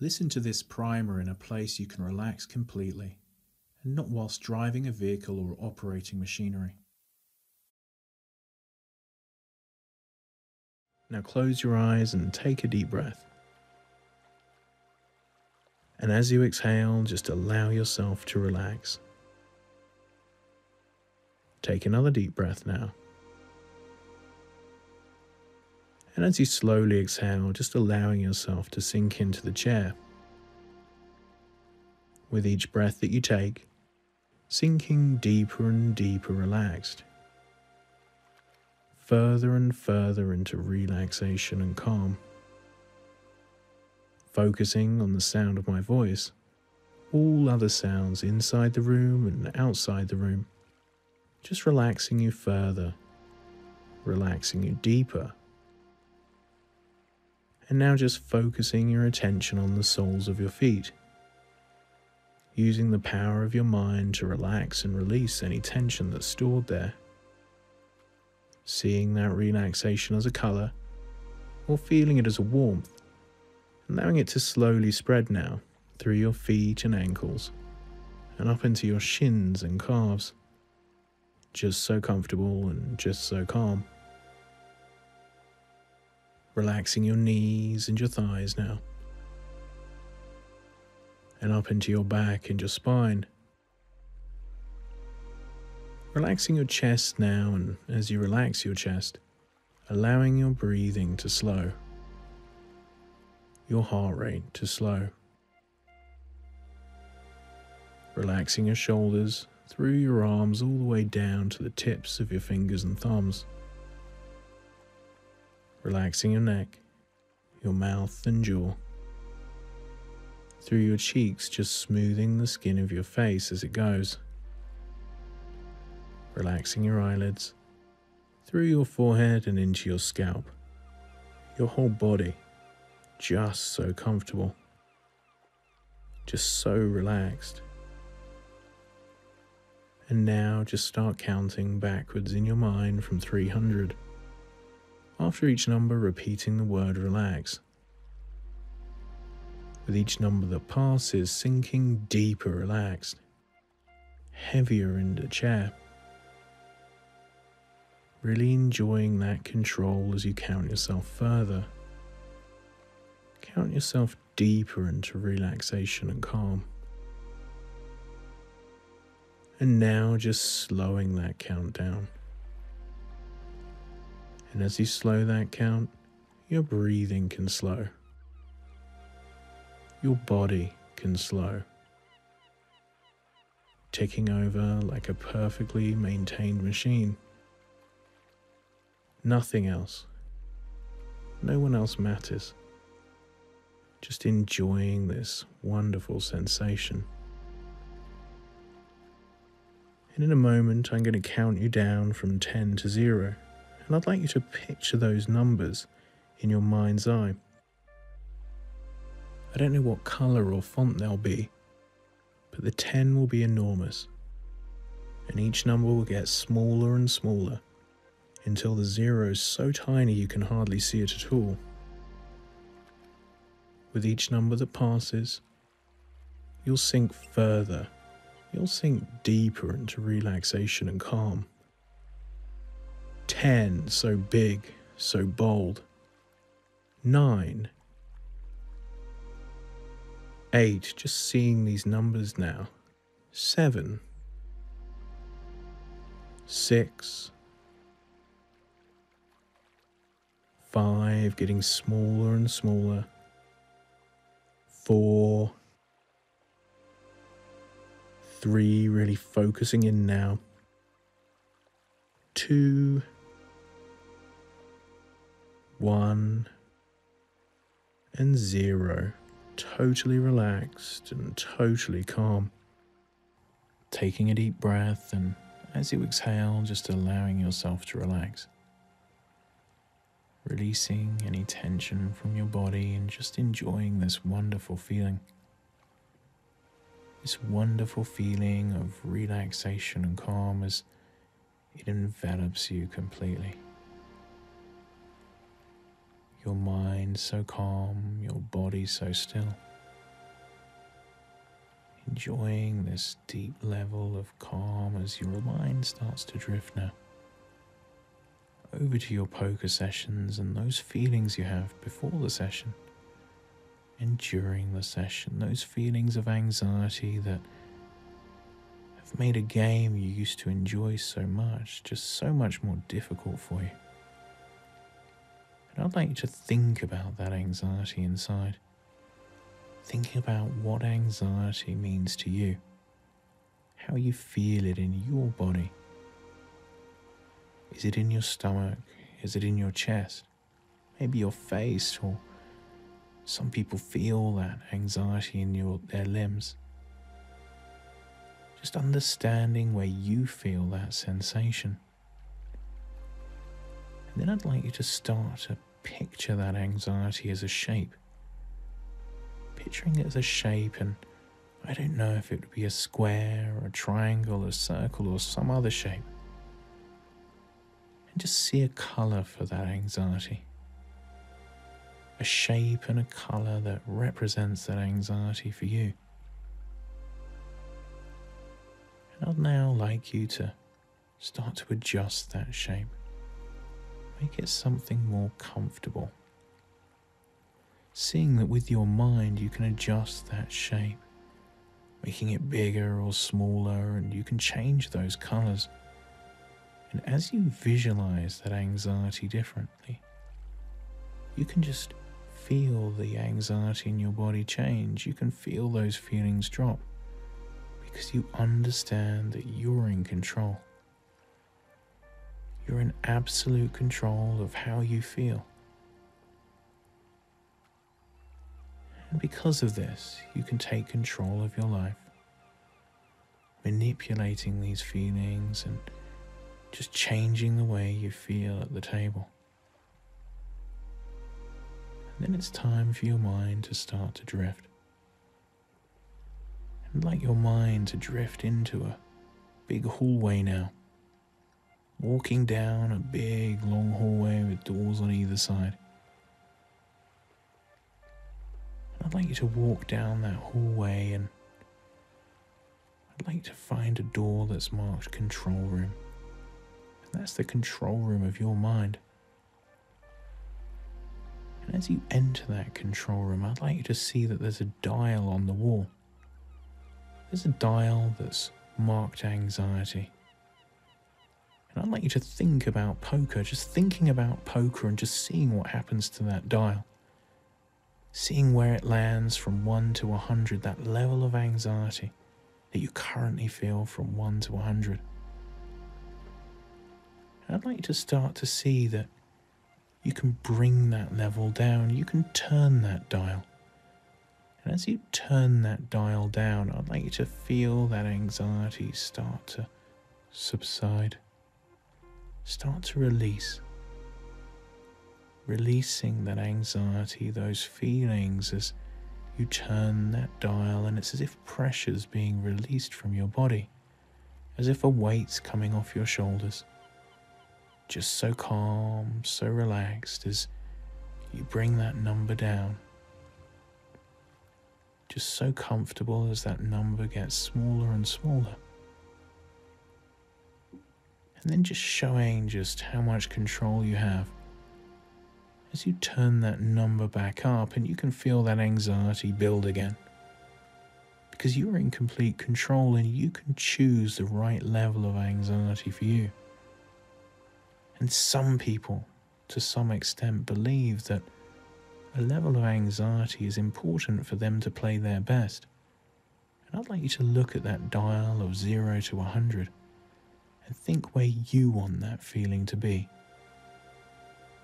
Listen to this primer in a place you can relax completely, and not whilst driving a vehicle or operating machinery. Now close your eyes and take a deep breath. And as you exhale, just allow yourself to relax. Take another deep breath now. And as you slowly exhale, just allowing yourself to sink into the chair. With each breath that you take, sinking deeper and deeper relaxed. Further and further into relaxation and calm. Focusing on the sound of my voice, all other sounds inside the room and outside the room, just relaxing you further, relaxing you deeper. And now just focusing your attention on the soles of your feet, using the power of your mind to relax and release any tension that's stored there. Seeing that relaxation as a colour, or feeling it as a warmth, allowing it to slowly spread now through your feet and ankles, and up into your shins and calves. Just so comfortable and just so calm. Relaxing your knees and your thighs now, and up into your back and your spine. Relaxing your chest now, and as you relax your chest, allowing your breathing to slow, your heart rate to slow. Relaxing your shoulders through your arms all the way down to the tips of your fingers and thumbs. Relaxing your neck, your mouth and jaw. Through your cheeks, just smoothing the skin of your face as it goes. Relaxing your eyelids, through your forehead and into your scalp, your whole body, just so comfortable, just so relaxed. And now just start counting backwards in your mind from 300, after each number repeating the word relax, with each number that passes sinking deeper relaxed, heavier into the chair. Really enjoying that control as you count yourself further. Count yourself deeper into relaxation and calm. And now just slowing that count down. And as you slow that count, your breathing can slow. Your body can slow. Ticking over like a perfectly maintained machine. Nothing else. No one else matters. Just enjoying this wonderful sensation. And in a moment, I'm going to count you down from 10 to 0. And I'd like you to picture those numbers in your mind's eye. I don't know what colour or font they'll be, but the 10 will be enormous. And each number will get smaller and smaller, until the 0 is so tiny you can hardly see it at all. With each number that passes, you'll sink further, you'll sink deeper into relaxation and calm. 10, so big, so bold. 9. 8, just seeing these numbers now. 7. 6. 5, getting smaller and smaller. 4, 3, really focusing in now. 2, 1, and 0, totally relaxed and totally calm. Taking a deep breath, and as you exhale, just allowing yourself to relax. Releasing any tension from your body and just enjoying this wonderful feeling of relaxation and calm as it envelops you completely. Your mind so calm, your body so still. enjoying this deep level of calm as your mind starts to drift now over to your poker sessions and those feelings you have before the session and during the session, those feelings of anxiety that have made a game you used to enjoy so much just so much more difficult for you. And I'd like you to think about that anxiety inside. Think about what anxiety means to you, how you feel it in your body. Is it in your stomach? Is it in your chest? Maybe your face, or some people feel that anxiety in their limbs. Just understanding where you feel that sensation. And then I'd like you to start to picture that anxiety as a shape. Picturing it as a shape, and I don't know if it would be a square or a triangle or a circle or some other shape. And just see a colour for that anxiety. A shape and a colour that represents that anxiety for you. And I'd now like you to start to adjust that shape. Make it something more comfortable. Seeing that with your mind you can adjust that shape, making it bigger or smaller, and you can change those colours. And as you visualise that anxiety differently, you can just feel the anxiety in your body change. You can feel those feelings drop because you understand that you're in control. You're in absolute control of how you feel. And because of this, you can take control of your life, manipulating these feelings and just changing the way you feel at the table. And then it's time for your mind to start to drift. And like your mind to drift into a big hallway now, walking down a big long hallway with doors on either side. I'd like you to walk down that hallway, and I'd like you to find a door that's marked control room. And that's the control room of your mind. And as you enter that control room, I'd like you to see that there's a dial on the wall. There's a dial that's marked anxiety. And I'd like you to think about poker, just thinking about poker and just seeing what happens to that dial. Seeing where it lands from 1 to 100, that level of anxiety that you currently feel from 1 to 100. And I'd like you to start to see that you can bring that level down, you can turn that dial. And as you turn that dial down, I'd like you to feel that anxiety start to subside, start to release. Releasing that anxiety, those feelings as you turn that dial, and it's as if pressure's being released from your body, as if a weight's coming off your shoulders. Just so calm, so relaxed as you bring that number down. Just so comfortable as that number gets smaller and smaller. And then just showing just how much control you have. As you turn that number back up, and you can feel that anxiety build again. Because you're in complete control, and you can choose the right level of anxiety for you. And some people, to some extent, believe that a level of anxiety is important for them to play their best. And I'd like you to look at that dial of 0 to 100 and think where you want that feeling to be.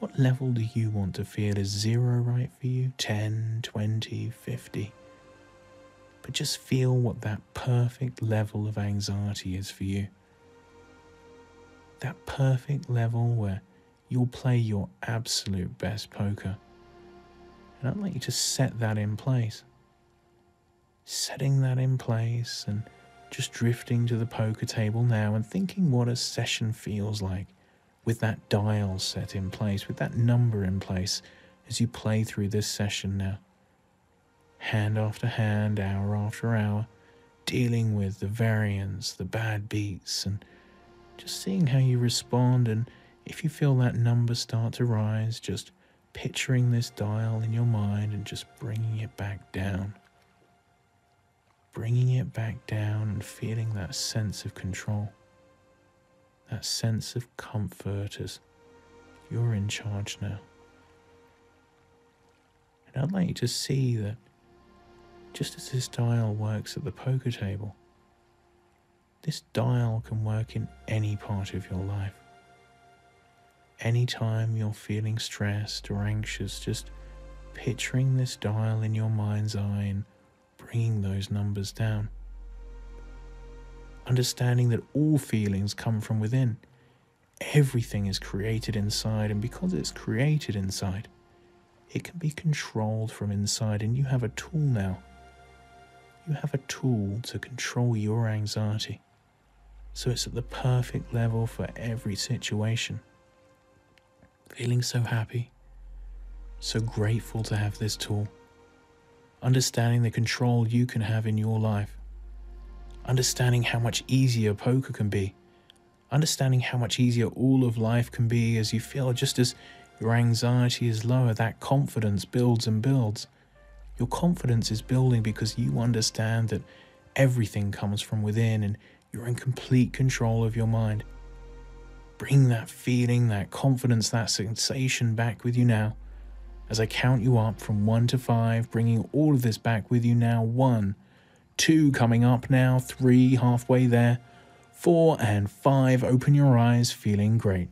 What level do you want to feel? Is 0 right for you? 10, 20, 50? But just feel what that perfect level of anxiety is for you. That perfect level where you'll play your absolute best poker. And I'd like you to set that in place. Setting that in place and just drifting to the poker table now and thinking what a session feels like. With that dial set in place, with that number in place, as you play through this session now. Hand after hand, hour after hour, dealing with the variants, the bad beats, and just seeing how you respond. And if you feel that number start to rise, just picturing this dial in your mind and just bringing it back down. Bringing it back down and feeling that sense of control, that sense of comfort as you're in charge now. And I'd like you to see that just as this dial works at the poker table, this dial can work in any part of your life. Anytime you're feeling stressed or anxious, just picturing this dial in your mind's eye and bringing those numbers down. Understanding that all feelings come from within. Everything is created inside, and because it's created inside, it can be controlled from inside, and you have a tool now. You have a tool to control your anxiety, so it's at the perfect level for every situation. Feeling so happy, so grateful to have this tool. Understanding the control you can have in your life. Understanding how much easier poker can be. Understanding how much easier all of life can be as you feel just as your anxiety is lower, that confidence builds and builds. Your confidence is building because you understand that everything comes from within and you're in complete control of your mind. Bring that feeling, that confidence, that sensation back with you now. As I count you up from 1 to 5, bringing all of this back with you now. 1, 2, coming up now, 3, halfway there, 4 and 5. Open your eyes, feeling great.